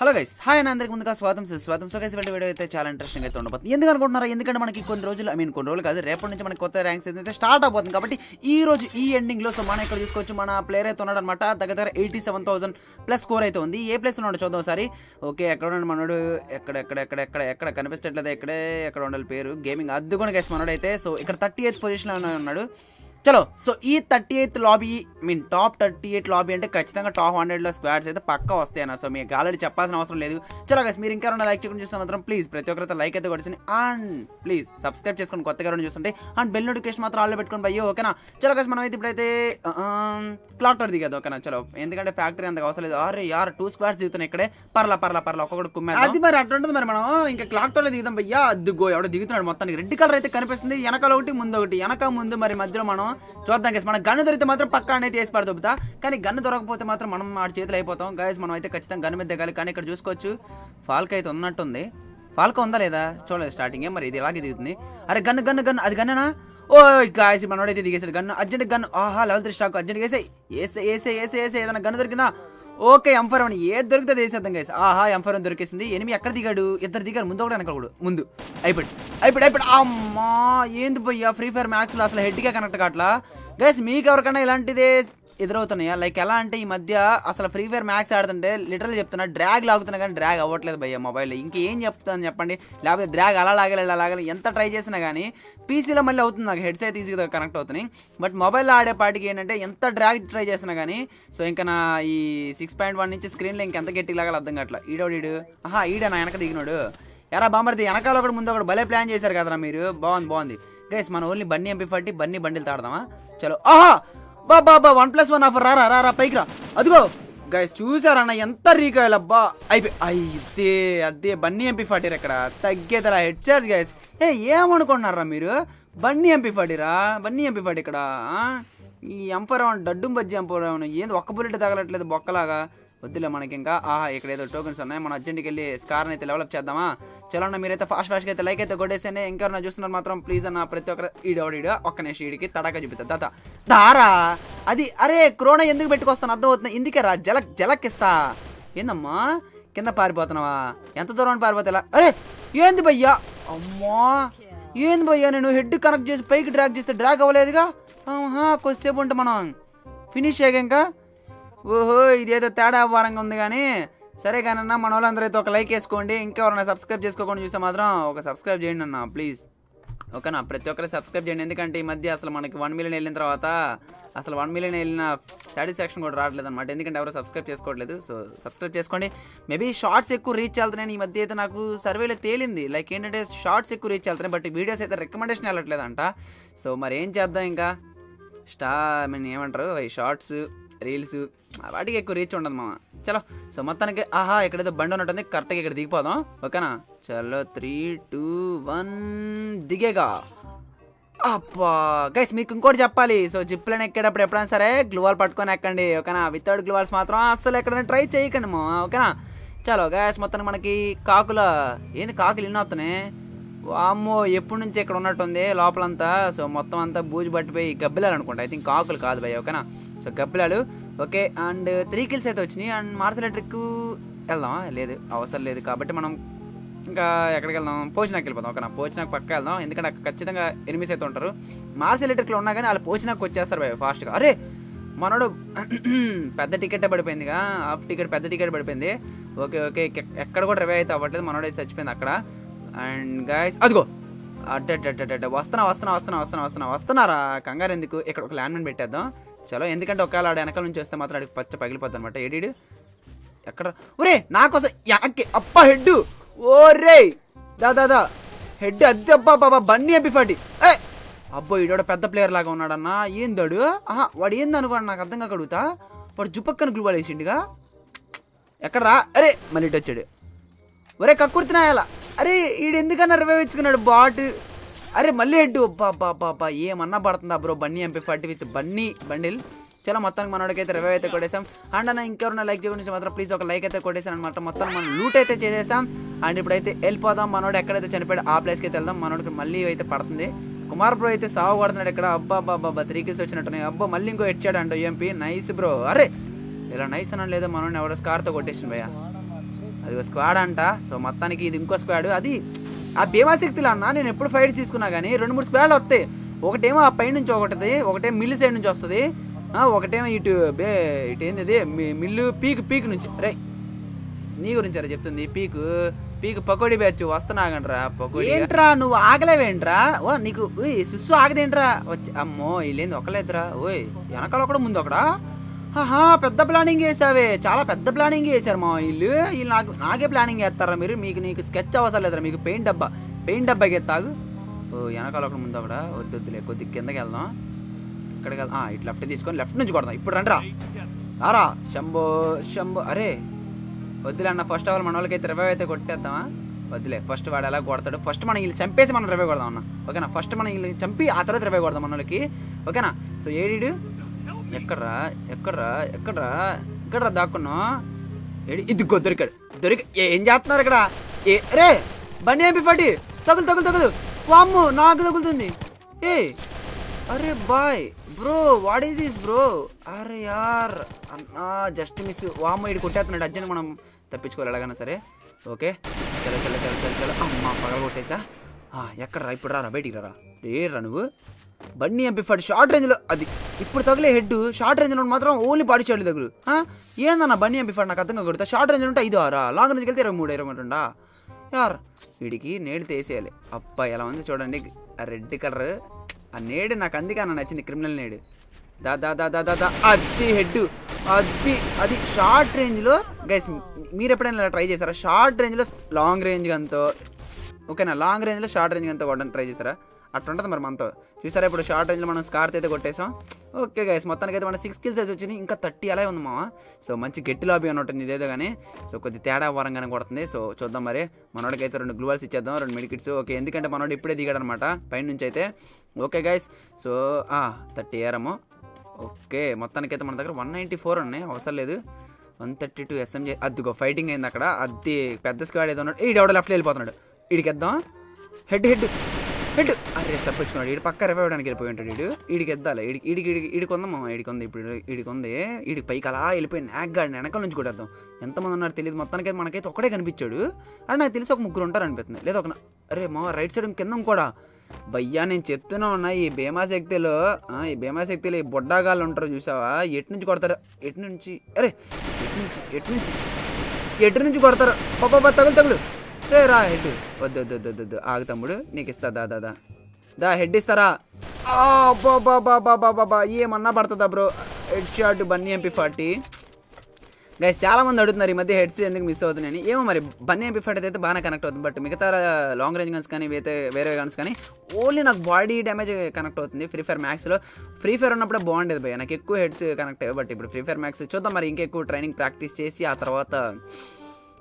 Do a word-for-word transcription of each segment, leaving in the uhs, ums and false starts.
Hello guys hi అండి అందరికీ ముందుగా స్వాగతం స్వాగతం సో గైస్ ఇవాల్టి వీడియో అయితే చాలా ఇంట్రెస్టింగ్ అయితే ఉండబోతుంది. ఎందుకు అనుకుంటున్నారా? ఎందుకంటే మనకి కొన్ని రోజులు ఐ మీన్ కొన్ని రోజులు కాదు, రేపటి నుంచి మనకి కొత్త ర్యాంక్స్ అయితే స్టార్ట్ అయిపోతుంది. కాబట్టి ఈ రోజు ఈ ఎండింగ్లో సో మనం ఇక్కడ చూసుకోవచ్చు మన ప్లేయర్ అయితే ఉన్నాడు అనమాట. దగ్గర దగ్గర eighty seven thousand plus score అయితే ఉంది. ఏ ప్లేస్ ఉన్నాడు చూద్దాం ఒకసారి. ఓకే ఎక్కడ ఉన్నాడు మనోడు? ఎక్కడ ఎక్కడ ఎక్కడ ఎక్కడ ఎక్కడ కనిపించట్లేదు. ఎక్కడే ఎక్కడ ఉండాలి పేరు గేమింగ్ అద్దుకొని గైస్ మనోడు అయితే సో ఇక్కడ థర్టీ ఎయిత్ పొజిషన్లో ఉన్నాడు. చలో సో ఈ thirty eighth lobby mean top thirty eight lobby అంటే ఖచ్చితంగా టాప్ హండ్రెడ్లో స్క్వాడ్స్ అయితే పక్కా వస్తాయన్న. సో మీకు ఆల్రెడీ చెప్పాల్సిన అవసరం లేదు. చలో గైస్ మీరు ఇంకా లైక్ చేయకుండా చూస్తే మాత్రం ప్లీజ్ ప్రతి ఒక్కరితో లైక్ అయితే కొట్టేసి అండ్ ప్లీజ్ సబ్స్క్రైబ్ చేసుకొని కొత్తగా రెండు చూస్తుంటే అండ్ బెల్ నోటిఫికేషన్ మాత్రం ఆల్లో పెట్టుకొని పోయి ఓకేనా. చలో గైస్ మనం అయితే ఇప్పుడైతే క్లాక్ టవర్ దిగదు ఓకేనా. చలో ఎందుకంటే ఫ్యాక్టరీ అంతగా అవసరం లేదు. ఆరే యార్ టూ స్క్వాడ్స్ దిగుతున్నాయి ఇక్కడే. పర్లా పర్లా పర్లా ఒక్కొక్కటి కుమ్మే అది మరి అట్లా ఉంటుంది. మరి మనం ఇంకా క్లాక్ టవర్లో దిగుతాం భయ్యా. అద్దుగో ఎవడో దిగుతున్నాడు. మొత్తానికి రెడ్ కలర్ అయితే కనిపిస్తుంది. వెనకాల ఒకటి ముందు ఒకటి, వెనక ముందు మరి మధ్యలో మనం చూద్దాం గైస్. మన గన్ను దొరికితే మాత్రం పక్క అనేది వేసి పడదొబ్బుతా, కానీ గన్ను దొరకపోతే మాత్రం మనం ఆడి చేతులు అయిపోతాం గైస్. మనం అయితే ఖచ్చితంగా గన్ను మీద దిగాలి. కానీ ఇక్కడ చూసుకోవచ్చు ఫాల్క్ అయితే ఉన్నట్టుంది. ఫాల్క్ ఉందా లేదా చూడలేదు స్టార్టింగ్ ఏ, మరి ఇది ఇలాగే దిగుతుంది. అరే గన్ను గన్ను గన్ను అది గన్నేనా? ఓ గాయస్ మనోడైతే దిగేసాడు గన్ను. Urgent gun. ఆహా లెవెల్ త్రీ స్టాక్ అర్జెంట్ వేసే వేసే వేసే వేసే వేసే ఏదైనా గన్ను దొరికిందా? ఓకే ఎంఫర్ అని ఏది దొరికితే వేసేద్దాం గైస్. ఆహా ఎంఫర్ అని దొరికేసింది. ఎనిమిది ఎక్కడ దిగాడు? ఇద్దరు దిగారు, ముందు ఒకటి వెనక కూడా ముందు. అయిపోయి అయిపోయి అయిపోయి అమ్మా ఏంది పోయ్యా ఫ్రీ ఫైర్ మ్యాక్స్లో అసలు హెడ్గా కనెక్ట్ కావట్లా గైస్. మీకు ఎవరికైనా ఇలాంటిదే ఎదురవుతున్నాయా? లైక్ ఎలా అంటే ఈ మధ్య అసలు ఫ్రీ ఫైర్ మ్యాక్స్ ఆడుతుంటే లిటరల్ చెప్తున్నా డ్రాగ్ లాగుతున్నా కానీ డ్రాగ్ అవ్వట్లేదు భయ్య మొబైల్లో. ఇంకేం చెప్తాను చెప్పండి, లేకపోతే డ్రాగ్ అలా లాగాలి ఇలా లాగాలి ఎంత ట్రై చేసినా కానీ పీసీలో మళ్ళీ అవుతుంది. నాకు హెడ్స్ అయితే ఈజీగా కనెక్ట్ అవుతున్నాయి. బట్ మొబైల్లో ఆడేపాటికి ఏంటంటే ఎంత డ్రాగ్ ట్రై చేసినా కానీ సో ఇంకా నా ఈ సిక్స్ పాయింట్ వన్ నుంచి స్క్రీన్లో ఇంకెంత గట్టిగా లాగాలి అర్థం కావట్లా. ఈడోడీడు ఆహా ఈడ నా వెనక దిగినాడు. ఎరా బామర్ది వెనకాల ఒకటి ముందు ఒకటి భలే ప్లాన్ చేశారు కదరా మీరు. బాగుంది బాగుంది గైస్. మనం only bunny MP forty bunny bundle తాడదామా? చలో ఆహా బా బాబా వన్ ప్లస్ వన్ ఆఫర్ రారా రారా పైకి రా. అదిగో గైస్ చూసారన్న ఎంత రీకాయల్ అబ్బా. అయిపోయి అయితే అదే బన్నీ ఎంపీ ఫార్టీ ఇక్కడ తగ్గేదరా హెడ్ చార్జ్ గైస్. ఏ ఏమనుకుంటున్నారా మీరు? బన్నీ ఎంపీ ఫార్టీ రా బన్నీ ఎంపీ ఫార్టీ ఇక్కడ. ఈ ఎంపరం డడ్డు బజ్జి ఎంపరం ఏంది ఒక్క బుల్లెట్ తగలట్లేదు బొక్కలాగా. వద్దులే మనకి ఇంకా. ఆహా ఇక్కడ ఏదో టోకెన్స్ ఉన్నాయి. మనం అర్జెంట్కి వెళ్ళి స్కార్ని అయితే డెవలప్ చేద్దామా? చలో అన్న మీరైతే ఫాస్ట్ ఫాస్ట్గా అయితే లైక్ అయితే కొట్టేసేనే. ఇంకెవరన్నా చూస్తున్నారు మాత్రం ప్లీజ్ అన్న ప్రతి ఒక్కరు ఈడోడీడో ఒక్క నేను ఈడికి తడాక చూపిస్తాను దాత దారా అది. అరే క్రోనా ఎందుకు పెట్టుకొస్తాను అర్థం అవుతుంది. ఇందుకే రా జలక్ జలక్కిస్తా. ఏందమ్మా కింద పారిపోతున్నావా? ఎంత దూరం పారిపోతా? అరే ఏంది భయ్యా అమ్మా ఏంది భయ్యా నేను హెడ్ కనెక్ట్ చేసి పైకి డ్రాగ్ చేస్తే డ్రాగ్ అవ్వలేదుగా. కొద్దిసేపు ఉంటే మనం ఫినిష్ అయ్యాక ఇంకా. ఓహో ఇదేదో తేడా వారంగా ఉంది కానీ సరే కానీ అన్న మన వాళ్ళందరూ అయితే ఒక లైక్ వేసుకోండి. ఇంకెవరైనా సబ్స్క్రైబ్ చేసుకోకుండా చూస్తే మాత్రం ఒక సబ్స్క్రైబ్ చేయండి అన్న ప్లీజ్ ఓకేనా. ప్రతి ఒక్కరు సబ్స్క్రైబ్ చేయండి. ఎందుకంటే ఈ మధ్య అసలు మనకి వన్ మిలియన్ వెళ్ళిన తర్వాత అసలు వన్ మిలియన్ వెళ్ళిన సాటిస్ఫాక్షన్ కూడా రావట్లేదు అనమాట. ఎందుకంటే ఎవరు సబ్స్క్రైబ్ చేసుకోవట్లేదు. సో సబ్స్క్రైబ్ చేసుకోండి. మేబీ షార్ట్స్ ఎక్కువ రీచ్ అవుతున్నాయి ఈ మధ్య అయితే నాకు సర్వేలో తేలింది. లైక్ ఏంటంటే షార్ట్స్ ఎక్కువ రీచ్ అవుతున్నాయి బట్ వీడియోస్ అయితే రికమెండేషన్ వెళ్ళట్లేదంట. సో మరి ఏం చేద్దాం ఇంకా స్టా నేను ఏమంటారు ఈ షార్ట్స్ రీల్స్ వాటికి ఎక్కువ రీచ్ ఉండదు మామ. చలో సో మొత్తానికి ఆహా ఇక్కడైతే బండి ఉన్నట్టుంది. కరెక్ట్గా ఇక్కడ దిగిపోదాం ఓకేనా. చలో త్రీ టూ వన్ దిగేగా. అబ్బా గైస్ మీకు ఇంకోటి చెప్పాలి. సో జిప్లను ఎక్కేటప్పుడు ఎప్పుడైనా సరే గ్లూవాల్ పట్టుకొని ఎక్కండి ఓకేనా. వితౌట్ గ్లూవాల్స్ మాత్రం అస్సలు ఎక్కడైనా ట్రై చేయకండి మా ఓకేనా. చలో గైస్ మొత్తానికి మనకి కాకుల ఏంది కాకులు ఇన్నో వస్తున్నాయి. అమ్మో ఎప్పటి నుంచి ఇక్కడ ఉన్నట్టుంది లోపలంతా. సో మొత్తం అంతా బూజు పట్టిపోయి గబ్బిలాలు అనుకుంటా. ఐ థింక్ కాకులు కాదు భయ్య ఓకేనా. సో గబ్బిలాలు ఓకే. అండ్ త్రీ కిల్స్ అయితే వచ్చినాయి. అండ్ మార్షల్ ఎలక్ట్రిక్ వెళ్దామా? లేదు అవసరం లేదు కాబట్టి మనం ఇంకా ఎక్కడికి వెళ్దాం పోచినాకి వెళ్ళిపోతాం ఓకేనా. పోచినాకి పక్క వెళ్దాం ఎందుకంటే అక్కడ ఖచ్చితంగా ఎనిమిస్ అయితే ఉంటారు. మార్షల్ ఎలక్ట్రిక్లో ఉన్నా కానీ వాళ్ళు పోచినాకి వచ్చేస్తారు భయ్య ఫాస్ట్గా. అరే మనోడు పెద్ద టికెట్ పడిపోయిందిగా హాఫ్ టికెట్ పెద్ద టికెట్ పడిపోయింది. ఓకే ఓకే ఎక్కడ కూడా రివైవ్ అయితే అవ్వట్లేదు. మనోడైతే చచ్చిపోయింది అక్కడ. అండ్ గైస్ అదిగో అడ్డ అడ్డ వస్తున్నా వస్తున్నా వస్తున్నా వస్తున్నా వస్తున్నా వస్తున్నారా కంగారు ఎందుకు? ఇక్కడ ఒక ల్యాండ్ మైన్ పెట్టేద్దాం చలో. ఎందుకంటే ఒకవేళ ఆడ వెనకాల నుంచి వస్తే మాత్రం అడిగి పచ్చ పగిలిపోద్ది అనమాట. ఏడీడు ఎక్కడ? ఒరే నాకోసం ఎనక్కి అప్ప హెడ్. ఓరే దా దాదా హెడ్ అద్దె అబ్బా బాబా బన్నీ ఎంపీ ఫార్టీ. ఏ అబ్బో ఈడోడ పెద్ద ప్లేయర్ లాగా ఉన్నాడన్నా. ఏందాడు? ఆహా వాడు ఏంది అనుకోండి నాకు అర్థం కాక అడుగుతా. వాడు జుపక్కని గ్లూబాల్ వేసిండుగా ఎక్కడరా? అరే మళ్ళీ ఇటు వచ్చాడు. ఒరే కక్కుర్తినా ఎలా? అరే ఈడు ఎందుకన్నా రివైవ్ ఇచ్చుకున్నాడు బాట్. అరే మళ్ళీ హెడ్ అబ్బా బా బాబా ఏమన్నా పడుతుందా bro bunny MP forty with bunny bundle. చాలా మొత్తానికి మనోడికైతే రివైవ్ అయితే కొట్టేసాం. అండ్ అన్న ఇంకెవరైనా లైక్ చేయడం మాత్రం ప్లీజ్ ఒక లైక్ అయితే కొట్టేసాను అనమాట. మొత్తం మనం లూట్ అయితే చేసేసాం. అండ్ ఇప్పుడైతే వెళ్ళిపోదాం. మనోడు ఎక్కడైతే చనిపోయాడు ఆ ప్లేస్కి అయితే వెళ్దాం. మనోడికి మళ్ళీ అయితే పడుతుంది. కుమార్ బ్రో అయితే సాగు పడుతున్నాడు ఇక్కడ. అబ్బా బాబా త్రీ కిల్స్ వచ్చినట్టున్నాయి. అబ్బా మళ్ళీ ఇంకో హెడ్చాడు అంట ఎంపీ. Nice bro. అరే ఇలా నైస్ అనలేదో మనోడిని ఎవడో స్కార్తో కొట్టేసింది భయ్యా. అది ఒక స్క్వాడ్ అంట. సో మొత్తానికి ఇది ఇంకో స్క్వాడ్. అది ఆ భీమాశక్తిలో అన్న నేను ఎప్పుడు ఫైట్ తీసుకున్నా కానీ రెండు మూడు స్క్వాడ్లు వస్తాయి. ఒకటేమో ఆ పై నుంచి ఒకటిది, ఒకటే మిల్లు సైడ్ నుంచి వస్తుంది, ఒకటేమో ఇటు బే ఇటు ఏంది మిల్లు పీక్ పీక్ నుంచి. రే నీ గురించి అరే చెప్తుంది. పీకు పీకు పకోడీ బ్యాచ్ వస్తున్నాగంట్రా. పకోడీ ఏంట్రా నువ్వు ఆగలేవేంట్రా? ఓ నీకు సుస్సు ఆగదేంట్రా? వచ్చి అమ్మో వీళ్ళేంది ఒకలేదురా. ఓయ్ వెనకాల ఒకడు ముందు ఒకడా? ఆహా పెద్ద ప్లానింగ్ వేసావే, చాలా పెద్ద ప్లానింగ్ వేశారు మా వీళ్ళు. వీళ్ళు నాకు నాకే ప్లానింగ్ వేస్తారా మీరు? మీకు నీకు స్కెచ్ అవసరం లేదురా, మీకు పెయింట్ డబ్బా పెయింట్ డబ్బాకి ఎత్తాగు. ఓ వెనకాల ఒకడు ముందు ఒకడా? వద్దొద్దులే, కొద్దిగా కిందకి వెళ్దాం. ఇక్కడికి వెళ్దాం, ఇటు లెఫ్ట్ తీసుకొని లెఫ్ట్ నుంచి కొడదాం. ఇప్పుడు రండిరా రారా. శంభో శంభో. అరే వద్దులే అన్న, ఫస్ట్ ఆఫ్ ఆల్ మన వాళ్ళకైతే రివై అయితే కొట్టేద్దామా? వద్దులే, ఫస్ట్ వాడు ఎలా కొడతాడు, ఫస్ట్ మనం వీళ్ళు చంపేసి మనం రివై కొడదాం అన్న. ఓకేనా, ఫస్ట్ మనం వీళ్ళు చంపి ఆ తర్వాత రివై కొడదాం మన వాళ్ళకి. ఓకేనా. సో ఏడీడు ఎక్కడ్రా ఎక్కడ్రా ఎక్కడ్రా ఎక్కడ్రా దాక్కున్నా? ఏడి ఇదిగో దొరికాడు. దొరికి ఏం చేస్తున్నారు ఇక్కడ? ఏ రే బన్నీ ఎంపీ ఫార్టీ తగులు తగులు తగులు. వామ్ము నాకు తగులుతుంది. ఏ అరే boy bro, what is this bro? అరే యార్ అన్నా జస్ట్ మిస్. వామ్మ ఇటు కొట్టేస్తున్నాడు. అర్జెంట్ మనం తప్పించుకోవాలి ఎలాగైనా సరే. ఓకే చలో చలో చలో చలో చలో. అమ్మ పగల కొట్టేసా. ఎక్కడ రా ఇప్పుడు? రారా బయటికి రారా. ఏ రా నువ్వు? బన్నీ ఎంపీ ఫార్టీ షార్ట్ రేంజ్లో అది ఇప్పుడు తగిలే హెడ్. షార్ట్ రేంజ్లో మాత్రం ఓన్లీ బాడీ షాట్లు తగులు. ఏందన్న బన్నీ ఎంపీ ఫార్టీ నాకు అర్థం కాకూడదు. షార్ట్ రేంజ్ ఉంటే ఐదు ఆరా, లాంగ్ రేంజ్కి వెళ్తే ఇరవై మూడు ఇరవై ఉంటుందా? యార్ వీడికి నేడితే వేసేయాలి. అబ్బాయి ఎలా ఉంది చూడండి, రెడ్ కలర్ ఆ నేడు నాకు అందుకే అన్న నచ్చింది. క్రిమినల్ నేడు దా దా దా దా దా. అది హెడ్ అది అది షార్ట్ రేంజ్లో. గైస్ మీరు ఎప్పుడైనా ఇలా ట్రై చేశారా? షార్ట్ రేంజ్లో లాంగ్ రేంజ్ అంతా, ఓకేనా, లాంగ్ రేంజ్లో షార్ట్ రేంజ్ అంతా కొట్టడానికి ట్రై చేశారా? అట్లా ఉంటుంది మరి మనతో. చూసారా ఇప్పుడు షార్ట్ రేంజ్లో మనం స్కార్త్ అయితే కొట్టేసాం. ఓకే గైస్ మొత్తానికి అయితే మన సిక్స్ కిల్స్ అయితే వచ్చినాయి. ఇంకా థర్టీ అలా ఉంది మామ. సో మంచి గట్టి లాబీ అని ఉంటుంది ఇదేదో కానీ. సో కొద్ది తేడా వరంగానే కొడుతుంది. సో చూద్దాం మరి. మనోడికి అయితే రెండు గ్లూవల్స్ ఇచ్చేద్దాం, రెండు మెడికిట్స్. ఓకే ఎందుకంటే మనోడు ఇప్పుడే దిగాడు అనమాట పైన నుంచి అయితే. ఓకే గైస్ సో థర్టీ ఏరము. ఓకే మొత్తానికి అయితే మన దగ్గర వన్ నైంటీ ఫోర్ ఉన్నాయి, అవసరం లేదు. One thirty two S M J. అద్దుకో ఫైటింగ్ అయింది అక్కడ. అది పెద్ద స్క్వాడ్ ఏదో ఉన్నాడు. ఈడెవడ లెఫ్ట్లో వెళ్ళిపోతున్నాడు. ఈడికేద్దాం హెడ్ హెడ్ హెడ్. అరే తప్పించుకున్నాడు. ఈడు పక్క రివైవ్ అవ్వడానికి వెళ్ళిపోయి ఉంటాడు. ఈడు ఈడికి ఎద్దాలి. ఈడికి ఈడికి ఈడికి ఈడికి ఉందా మా? ఈడికి ఉంది ఇప్పుడు. ఈడికి ఉంది. ఈడికి పైకి అలా వెళ్ళిపోయి నాగ్గాడిని వెనకాల నుంచి కొట్టేద్దాం. ఎంతమంది ఉన్నారు తెలియదు. మొత్తానికి మనకైతే ఒకటే కనిపించాడు. అది నాకు తెలిసి ఒక ముగ్గురు ఉంటారు అనిపిస్తుంది. లేదా ఒక అరే మా రైట్ సైడ్ కింద కూడా భయ్యా. నేను చెప్తూనే ఉన్నా ఈ భీమాశక్తిలో ఈ భీమాశక్తిలో ఈ బొడ్డాగాళ్ళు ఉంటారు చూసావా? ఎటు నుంచి కొడతారు? ఎటు నుంచి? అరే ఎటు నుంచి ఎటు నుంచి ఎటు నుంచి కొడతారు? ఒక్కొక్క తగులు తగులు. రే రా హెడ్. వద్దు వద్దు వద్దు వద్దు ఆగు తమ్ముడు, నీకు ఇస్తా దా దా దా హెడ్ ఇస్తారా? బా బా బా బా బా బా బా ఏమన్నా పడుతుందా bro? Head shot bunny MP forty. Guys చాలామంది అడుగుతున్నారు ఈ మధ్య హెడ్స్ ఎందుకు మిస్ అవుతున్నాయని. ఏమో మరి బన్నీ ఎంపీ ఫార్టీ అయితే బాగా కనెక్ట్ అవుతుంది. బట్ మిగతా లాంగ్ రేంజ్ గన్స్ కానీ వేరే వేరే గన్స్ కానీ ఓన్లీ నాకు బాడీ డ్యామేజ్ కనెక్ట్ అవుతుంది. ఫ్రీ ఫైర్ మ్యాక్స్లో ఫ్రీ ఫైర్ ఉన్నప్పుడే బాగుండేది భయ, నాకు ఎక్కువ హెడ్స్ కనెక్ట్ అయ్యాయి. బట్ ఇప్పుడు ఫ్రీ ఫైర్ మ్యాక్స్ చూద్దాం మరి. ఇంకెక్కువ ట్రైనింగ్ ప్రాక్టీస్ చేసి ఆ తర్వాత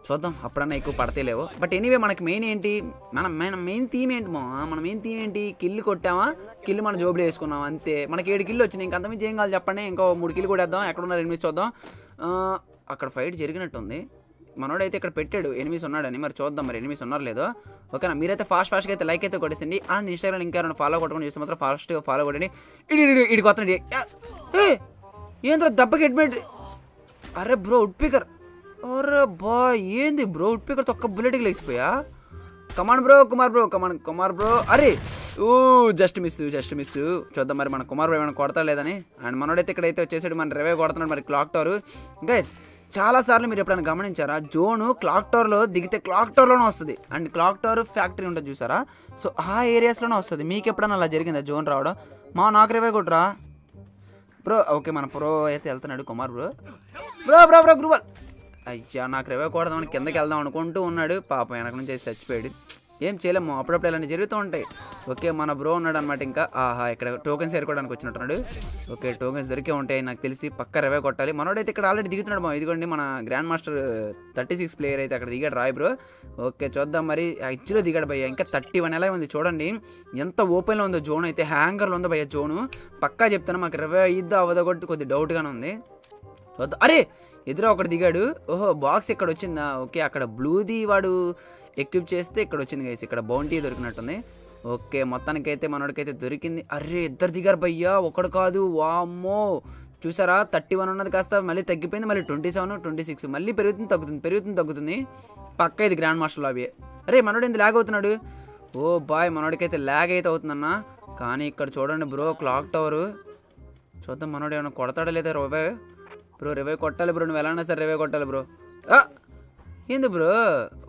చూద్దాం, అప్పుడన్నా ఎక్కువ పడతలేవు. బట్ ఎనీవే మనకి మెయిన్ ఏంటి, మనం మనం మెయిన్ థీమ్ ఏంటి మా? మనం మెయిన్ థీమ్ ఏంటి? కిల్లు కొట్టామా, కిల్లు మనం జోబులు వేసుకున్నాం అంతే. మనకి ఏడు కిల్లు వచ్చినాయి, ఇంక అంతమంది ఏం కావాలి చెప్పండి. ఇంకో మూడు కిల్లు కూడా వేద్దాం. ఎక్కడున్నారు ఎనిమిది చూద్దాం. అక్కడ ఫైట్ జరిగినట్టుంది. మనోడైతే ఇక్కడ పెట్టాడు ఎనిమిస్ ఉన్నాడని. మరి చూద్దాం మరి ఎనిమిస్ ఉన్నారు లేదో. ఓకేనా, మీరైతే ఫాస్ట్ ఫాస్ట్గా అయితే లైక్ అయితే కొట్టేసిండి. అండ్ ఇన్స్టాగ్రామ్ ఇంకా రెండు ఫాలో కొట్టుకుని చూస్తే మాత్రం ఫాస్ట్గా ఫాలో కొట్టండి. ఇడి ఇడి కొత్తండి. ఏంద్రో దెబ్బకి హెడ్మెట్. అరే బ్రో వుడ్ పికర్. అరే బాయ్ ఏంది బ్రో వుడ్ పికర్తో ఒక్క బుల్లెట్కి లేచిపోయా? Come on bro Kumar bro come on Kumar bro. అరే ఓ జస్ట్ మిస్ జస్ట్ మిస్. చూద్దాం మరి మన కుమార్ బ్రో ఏమైనా కొడతా లేదని. అండ్ మనోడైతే ఇక్కడైతే వచ్చేసాడు. మన రివే కొడుతున్నాడు మరి క్లాక్ టవర్. గైస్ చాలాసార్లు మీరు ఎప్పుడైనా గమనించారా, జోను క్లాక్ టవర్లో దిగితే క్లాక్ టవర్లోనే వస్తుంది. అండ్ క్లాక్ టవర్ ఫ్యాక్టరీ ఉంటుంది చూసారా? సో ఆ ఏరియాస్లోనే వస్తుంది. మీకు ఎప్పుడైనా అలా జరిగిందా జోన్ రావడం? మా నాకు రివే కొట్టరా బ్రో. ఓకే మన ప్రో అయితే వెళ్తున్నాడు Kumar bro. Bro bro bro గురువల్. అయ్యా నాకు రివే కొడదామని కిందకి వెళ్దాం అనుకుంటూ ఉన్నాడు. పాపం వెనక నుంచి అయితే చచ్చిపోయాడు. ఏం చేయలేము, అప్పుడప్పుడు ఇలాంటి జరుగుతూ ఉంటాయి. ఓకే మన బ్రో ఉన్నాడు అనమాట. ఇంకా ఆహా ఇక్కడ టోకెన్స్ ఏర్కోవడానికి వచ్చినట్టున్నాడు. ఓకే టోకెన్స్ దొరికే ఉంటాయి నాకు తెలిసి. పక్క రివే కొట్టాలి. మనోడైతే ఇక్కడ ఆల్రెడీ దిగుతున్నాడు మా. ఇదిగోండి మన grand master thirty six player అయితే అక్కడ దిగాడు రాయ్ బ్రో. ఓకే చూద్దాం మరి. ఇచ్చిలో దిగాడు భయ్య. ఇంకా థర్టీ వన్ ఎలా ఉంది చూడండి, ఎంత ఓపెన్లో ఉందో జోన్ అయితే. హ్యాంగర్లో ఉందో భయ్య జోను. పక్కా చెప్తాను మాకు రివే ఇద్దో అవదో కొట్టి కొద్ది డౌట్గానే ఉంది. చూద్దాం. అరే ఎదురు ఒకటి దిగాడు. ఓహో బాక్స్ ఇక్కడ వచ్చిందా? ఓకే అక్కడ బ్లూది వాడు ఎక్విప్ చేస్తే ఇక్కడ వచ్చింది గైస్. ఇక్కడ బౌంటీ దొరికినట్టుంది. ఓకే మొత్తానికైతే మనోడికైతే దొరికింది. అర్రే ఇద్దరు దిగారు భయ్యా, ఒకడు కాదు. వామ్మో చూసారా థర్టీ వన్ ఉన్నది కాస్త మళ్ళీ తగ్గిపోయింది, మళ్ళీ ట్వంటీ సెవెన్ ట్వంటీ సిక్స్ మళ్ళీ పెరుగుతుంది తగ్గుతుంది పెరుగుతుంది తగ్గుతుంది. పక్క ఇది గ్రాండ్ మాస్టర్ లాబీ. అరే మనోడు ఎంత ల్యాగ్ అవుతున్నాడు, ఓ బాయ్ మనోడికైతే ల్యాగ్ అయితే అవుతుందన్న. కానీ ఇక్కడ చూడండి బ్రో క్లాక్ టవరు, చూద్దాం మనోడు ఏమైనా కొడతాడో లేదా. రివై బ్రో రివై కొట్టాలి బ్రో, నువ్వు ఎలా అన్నా సరే రివై కొట్టాలి బ్రో. ఏంది బ్రో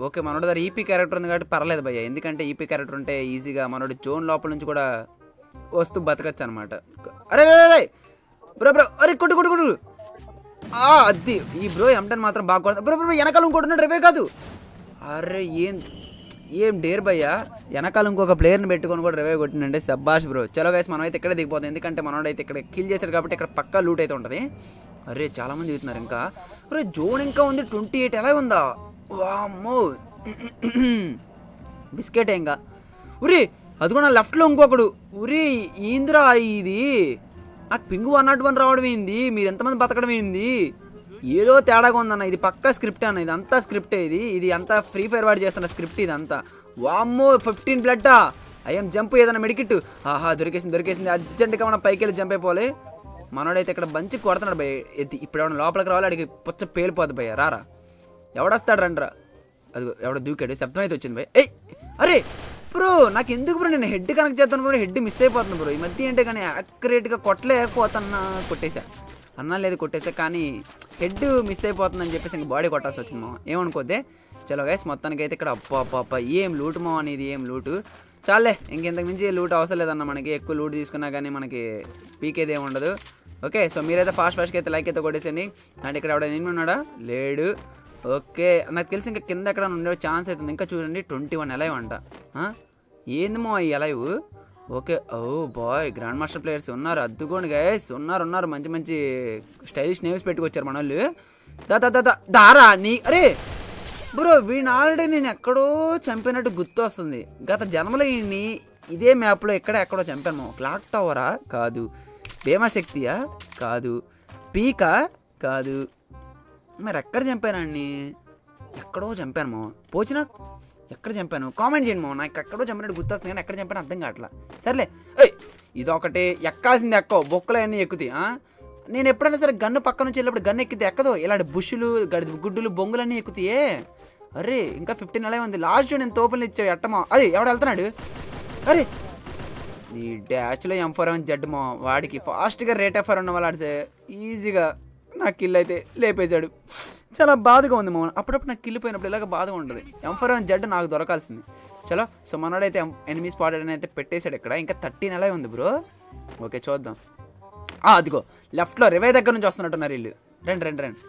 ఓకే మనోడు దగ్గర ఈపీ క్యారెక్టర్ ఉంది కాబట్టి పర్లేదు భయ్య, ఎందుకంటే ఈపీ క్యారెక్టర్ ఉంటే ఈజీగా మనోడు జోన్ లోపల నుంచి కూడా వస్తూ బతకచ్చు అనమాట. అరే రే బ్రో బ్రో అరే కొట్టు కొట్టు కొట్టు అది ఈ బ్రో ఎంటన్ మాత్రం బాగా కొడతా బ్రో బ్రో వెనకాల ఇంకోటి రివే కాదు. అరే ఏం ఏం డేర్ భయ్యా, వెనకాల ఇంకొక ప్లేయర్ని పెట్టుకొని కూడా రివై కొట్టినండి, సబ్బాష్ బ్రో. చలో గైస్ మనం అయితే ఇక్కడే దిగిపోతాం, ఎందుకంటే మనోడైతే ఇక్కడ కిల్ చేశాడు కాబట్టి ఇక్కడ పక్కా లూట్ అయితే ఉంటుంది. అరే చాలామంది చూస్తున్నారు ఇంకా, అరే జోన్ ఇంకా ఉంది ట్వంటీ ఎయిట్ ఎలా ఉందా, వామ్మో బిస్కెట్ ఇంకా. ఉరి అది కూడా లెఫ్ట్లో ఇంకొకడు, ఉరి ఏందిరా ఇది, నాకు పింగు వన్ నాట్ వన్ రావడం ఏంది, మీరు ఎంతమంది బతకడం ఏంది, ఏదో తేడాగా ఉందన్న. ఇది పక్కా స్క్రిప్ట్ అన్న, ఇది అంతా స్క్రిప్టే, ఇది ఇది అంతా ఫ్రీ ఫైర్ వాడు చేస్తున్న స్క్రిప్ట్ ఇదంతా. వామ్మో ఫిఫ్టీన్ బ్లడ్డా అయ్యాం జంప్ ఏదైనా మెడికిట్, ఆహా దొరికేసింది దొరికేసింది అర్జెంట్గా మనం పైకి వెళ్ళి జంప్ అయిపోవాలి. మనోడైతే ఇక్కడ బంచి కొడుతున్నాడు భయ్య, ఇప్పుడు ఎవడన్నా లోపలికి రావాలి అడిగి పుచ్చ పేలిపోద్ది భయ్య, రారా ఎవడొస్తాడు రండ్రా. అది ఎవడ దూకాడు, శబ్దం అయితే వచ్చింది భయ్య. ఏయ్ అరే బ్రో నాకు ఎందుకు బ్రో నేను హెడ్ కనెక్ట్ చేస్తాను బ్రో, హెడ్ మిస్ అయిపోతుంది బ్రో ఈ మధ్య ఏంటో కానీ యాక్యురేట్గా కొట్టలేకపోతున్నా. కొట్టేశా అన్నా లేదు కొట్టేసా కానీ హెడ్ మిస్ అయిపోతుందని చెప్పేసి ఇంక బాడీ కొట్టాల్సి వచ్చింది మా, ఏమనుకోద్దే. చలో గైస్ మొత్తానికి అయితే ఇక్కడ అప్పా పాప ఏం లూటు మా అనేది, ఏం లూటు చాలే ఇంకెంతకు మించి లూట్ అవసరం లేదన్న మనకి, ఎక్కువ లూట్ తీసుకున్నా కానీ మనకి పీకేది ఏమి ఉండదు. ఓకే సో మీరైతే ఫాస్ట్ ఫాస్ట్కి అయితే లైక్ అయితే కొట్టేసండి. అంటే ఇక్కడ ఎవడ నేను ఉన్నాడా లేడు, ఓకే నాకు తెలిసి ఇంకా కింద ఎక్కడ ఉండే ఛాన్స్ అవుతుంది. ఇంకా చూడండి ట్వంటీ వన్ ఎలైవ్ అంట, ఏంది మా ఈ alive. Okay oh boy grand master players ఉన్నారు, అద్దుకోండి గైస్ ఉన్నారు ఉన్నారు మంచి మంచి స్టైలిష్ నేమ్స్ పెట్టుకొచ్చారు మన వాళ్ళు. దా దా దా దారా నీ అరే బ్రో వీడిని ఆల్రెడీ నేను ఎక్కడో చంపినట్టు గుర్తు వస్తుంది, గత జన్మలో వీడిని ఇదే మ్యాప్లో ఎక్కడ ఎక్కడో చంపాను. క్లాక్ టవరా కాదు, భీమశక్తియా కాదు, పీకా కాదు, మరి ఎక్కడ చంపానండి ఎక్కడో చంపాను మా పోచినా ఎక్కడ చంపాను కామెంట్ చేయండి మా, నాకు ఎక్కడో చంపినట్టు గుర్తొస్తుంది కానీ ఎక్కడ చంపాను అర్థం కావట్లా. సర్లే ఏయ్ ఇదొకటి ఎక్కాల్సింది ఎక్కో బొక్కలు అన్నీ ఎక్కుతాయి. నేను ఎప్పుడైనా సరే గన్ను పక్క నుంచి వెళ్ళినప్పుడు గన్ను ఎక్కితే ఎక్కదు, ఇలాంటి బుషులు గడి గుడ్డులు బొంగులు అన్నీ ఎక్కుతాయే. అరే ఇంకా ఫిఫ్టీన్ అలా ఉంది, లాస్ట్ నేను తోపులు ఇచ్చావు ఎట్టమో అది ఎవడ వెళ్తున్నాడు. అరే ఈ డాష్లో ఎంఫోర్ అని జడ్మో వాడికి ఫాస్ట్గా రేట్ ఎఫర్ ఉన్న వాళ్ళు ఆడితే ఈజీగా నా కిల్ అయితే లేపేశాడు, చాలా బాధగా ఉంది మౌన్. అప్పుడప్పుడు నాకు కిల్ పోయినప్పుడు ఇలాగ బాధగా ఉంటుంది. ఎంఫర్ వన్ జడ్ నాకు దొరకాల్సింది. చలో సో మనోడైతే ఎనిమిది స్పాట్ అయితే పెట్టేశాడు ఇక్కడ, ఇంకా థర్టీన్ ఎలా ఉంది బ్రో. ఓకే చూద్దాం, అదిగో లెఫ్ట్లో రివై దగ్గర నుంచి వస్తున్నట్టున్నారు వీళ్ళు. రండి రండి రండి,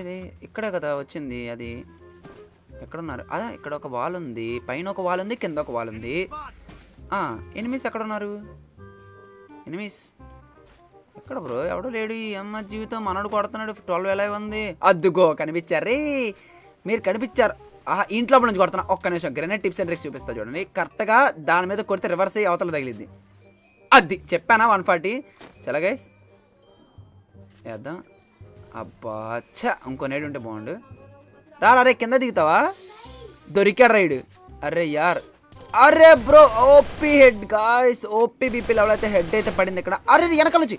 ఏది ఇక్కడ కదా వచ్చింది, అది ఎక్కడున్నారు అదే ఇక్కడ ఒక వాల్ ఉంది, పైన ఒక వాల్ ఉంది, కింద ఒక వాల్ ఉంది. ఎనిమిస్ ఎక్కడున్నారు, ఎనిమిస్ ఇక్కడ బ్రో ఎవడో లేడు. ఈ అమ్మ జీవితం మనోడు కొడుతున్నాడు, ట్వెల్వ్ ఎలా ఉంది, అద్దుగో కనిపించారు రే మీరు కనిపించారు. ఆహా ఇంట్లో నుంచి కొడుతున్నా ఒక్క నిమిషం, గ్రెనేడ్ టిప్స్ అండ్ ట్రిక్స్ చూపిస్తా చూడండి. కరెక్ట్గా దాని మీద కొడితే రివర్స్ అయ్యి అవతల తగిలింది, అది చెప్పానా వన్ ఫార్టీ. చలో గైస్ వేద్దాం, అబ్బా అచ్చా ఇంకో నేడు ఉంటే బాగుండు. రా అరే కింద దిగుతావా, దొరికాడు రైడు. అరే యార్ అరే bro OP head guys, OP పీపీలు ఎవరైతే హెడ్ అయితే పడింది ఇక్కడ. అరే వెనక నుంచి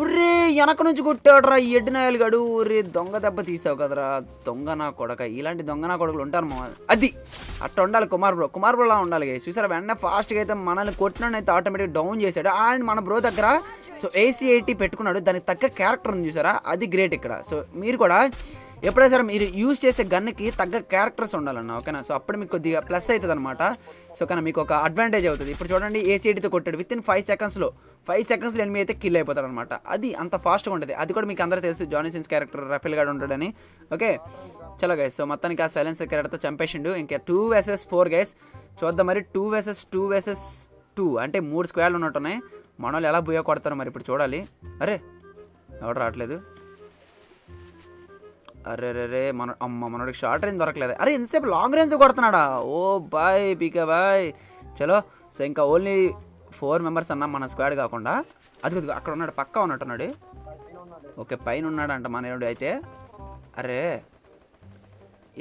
ఉర్రే వెనక నుంచి కొట్టాడు రా ఎడ్ నాయలు గడు, ఉర్రే దొంగ దెబ్బ తీసావు కదరా దొంగ నా కొడక. ఇలాంటి దొంగ నా కొడుకులు ఉంటారు మా, అది అట్లా ఉండాలి కుమార్ బ్రో, కుమార్ బ్రోలా ఉండాలి గైస్. చూసారా వెంటనే ఫాస్ట్గా అయితే మనల్ని కొట్టిన అయితే ఆటోమేటిక్ డౌన్ చేశాడు. అండ్ మన బ్రో దగ్గర సో ఏసీ ఎయిటీ పెట్టుకున్నాడు, దానికి తగ్గ క్యారెక్టర్ ఉంది చూసారా, అది గ్రేట్ ఇక్కడ. సో మీరు కూడా ఎప్పుడైనా సరే మీరు యూజ్ చేసే గన్కి తగ్గ క్యారెక్టర్స్ ఉండాలన్న ఓకేనా, సో అప్పుడు మీకు కొద్దిగా ప్లస్ అవుతుంది అనమాట. సో కానీ మీకు ఒక అడ్వాంటేజ్ అవుతుంది. ఇప్పుడు చూడండి ఏసీఐటీతో కొట్టాడు, విత్ ఇన్ ఫైవ్ సెకండ్స్లో ఫైవ్ సెకండ్స్లో ఎనిమిది అయితే కిల్ అయిపోతాడు అనమాట, అది అంత ఫాస్ట్గా ఉంటుంది. అది కూడా మీకు అందరూ తెలుసు జానీసిన్స్ క్యారెక్టర్ రఫెల్ గాడు ఉంటాడని. ఓకే చలో గైస్ సో మొత్తానికి ఆ సైలెన్స్ క్యారెక్టర్తో చంపేసిండు. ఇంకా టూ వర్సెస్ ఫోర్ గైస్ చూద్దాం, మరి two versus two versus two అంటే మూడు స్క్వేర్లు ఉన్నట్టున్నాయి. మన వాళ్ళు ఎలా బుయ్య కొడతారు మరి ఇప్పుడు చూడాలి. అరే ఎవరు రావట్లేదు, అరే రే రే మన అమ్మ మనోడికి షార్ట్ రేంజ్ దొరకలేదు. అరే ఎంతసేపు లాంగ్ రేంజ్ కొడుతున్నాడా, ఓ బాయ్ పీకే బాయ్. చలో సో ఇంకా ఓన్లీ ఫోర్ మెంబర్స్ అన్న మన స్క్వాడ్ కాకుండా, అది కొద్దిగా అక్కడ ఉన్నాడు పక్కా ఉన్నట్టున్నాడు. ఓకే పైన ఉన్నాడు అంట మనోడు అయితే. అరే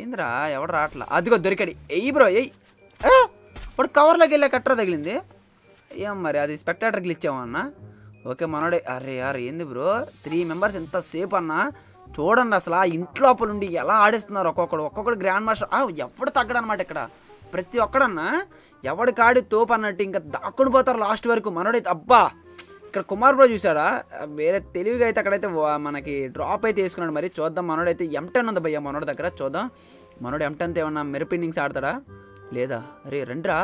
ఏంద్రా ఎవడు రావట్లా, అదిగో దొరికాడు. ఎయ్యి బ్రో ఎయ్యి, ఇప్పుడు కవర్లోకి వెళ్ళా కట్టరా తగిలింది ఏం మరి, అది స్పెక్టేటర్ గ్లిచ్ అన్న. ఓకే మనోడే. అరే యార్ ఏంది బ్రో త్రీ మెంబర్స్ ఎంత సేపు అన్నా చూడండి అసలు ఆ ఇంటి లోపల ఉండి ఎలా ఆడిస్తున్నారు ఒక్కొక్కడు ఒక్కొక్కడు. గ్రాండ్ మాస్టర్ ఎప్పుడు తగ్గడనమాట ఇక్కడ ప్రతి ఒక్కడన్నా ఎవడికాడి తోపు అన్నట్టు ఇంకా దాక్కుని పోతారు లాస్ట్ వరకు. మనోడైతే అబ్బా ఇక్కడ కుమార్ బ్రో చూసాడా వేరే తెలివిగా అయితే అక్కడైతే మనకి డ్రాప్ అయితే వేసుకున్నాడు. మరి చూద్దాం మనోడైతే ఎం టెన్ ఉంది భయ్య మనోడి దగ్గర. చూద్దాం మనోడు ఎం టెన్త్ ఏమన్నా మెరుపు ఇన్నింగ్స్ ఆడతాడా లేదా. అరే రండిరా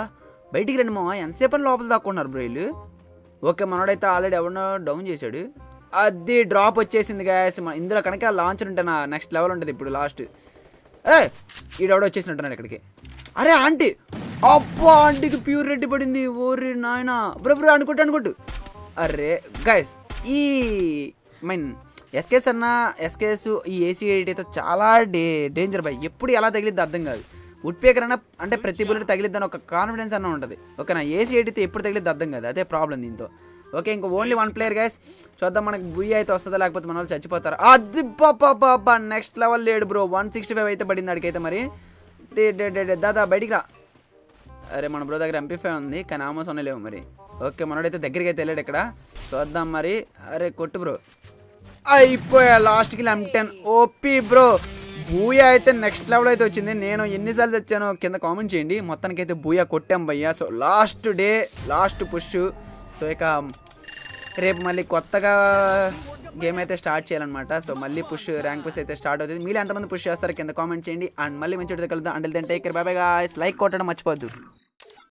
బయటికి రండి మా ఎంతసేపు అని లోపల దాక్కున్నారు బ్రో వీళ్ళు. ఓకే మనోడైతే ఆల్రెడీ ఎవరినో డౌన్ చేశాడు అది డ్రాప్ వచ్చేసింది గాయస్. ఇందులో కనుక లాంచ్ ఉంటే నా నెక్స్ట్ లెవెల్ ఉంటుంది ఇప్పుడు లాస్ట్. ఏ ఈడెవడో వచ్చేసినట్టున్నాడు ఇక్కడికి. అరే ఆంటీ అబ్బా ఆంటీకి ప్యూర్ రెడ్డి పడింది. ఓరి నాయన బ్రో బ్రో అనుకుంటా అనుకుంటు. అరే గాయస్ ఈ మీన్ ఎస్కేస్ అన్న ఎస్కేస్ ఈ ఏసీ ఎయిటీతో చాలా డే డేంజర్ బాయ్. ఎప్పుడు ఎలా తగిలిద్ది అర్థం కాదు. వుడ్ పేకర్ అన్న అంటే ప్రతి బుల్లెట్ తగిలిద్దని ఒక కాన్ఫిడెన్స్ అన్న ఉంటుంది. ఓకే నా ఏసీ ఎయిటీతో ఎప్పుడు తగిలిద్ది అర్థం కాదు అదే ప్రాబ్లం దీంతో. ఓకే ఇంకా ఓన్లీ వన్ ప్లేయర్ గైస్ చూద్దాం మనకి బుయ్య అయితే వస్తుందా లేకపోతే మన వాళ్ళు చచ్చిపోతారు. అది బాబా నెక్స్ట్ లెవెల్ లేడు బ్రో వన్ సిక్స్టీ ఫైవ్ అయితే పడింది అడికైతే. మరి దాదా బయటికి రా. అరే మన బ్రో దగ్గర ఎంపీ ఫైవ్ ఉంది కానీ ఆమోసన్ లేవు మరి. ఓకే మనోడైతే దగ్గరికి అయితే వెళ్ళాడు ఇక్కడ చూద్దాం మరి. అరే కొట్టు బ్రో అయిపోయా లాస్ట్కి ఎంటెన్ ఓపీ బ్రో. బూయా అయితే నెక్స్ట్ లెవెల్ అయితే వచ్చింది. నేను ఎన్నిసార్లు తెచ్చానో కింద కామెంట్ చేయండి. మొత్తానికైతే బూయా కొట్టాం భయ్యా. So last day last push. So ఇక రేపు మళ్ళీ కొత్తగా గేమ్ అయితే స్టార్ట్ చేయాలన్నమాట. సో మళ్ళీ పుష్ ర్యాంక్ పుష్ అయితే స్టార్ట్ అవుతుంది. మీరు ఎంతమంది పుష్ చేస్తారు కింద కామెంట్ చేయండి. అండ్ మళ్ళీ మంచి కలుద్దాం. అంటే take care bye guys. Like కొట్టడం మర్చిపోద్దు.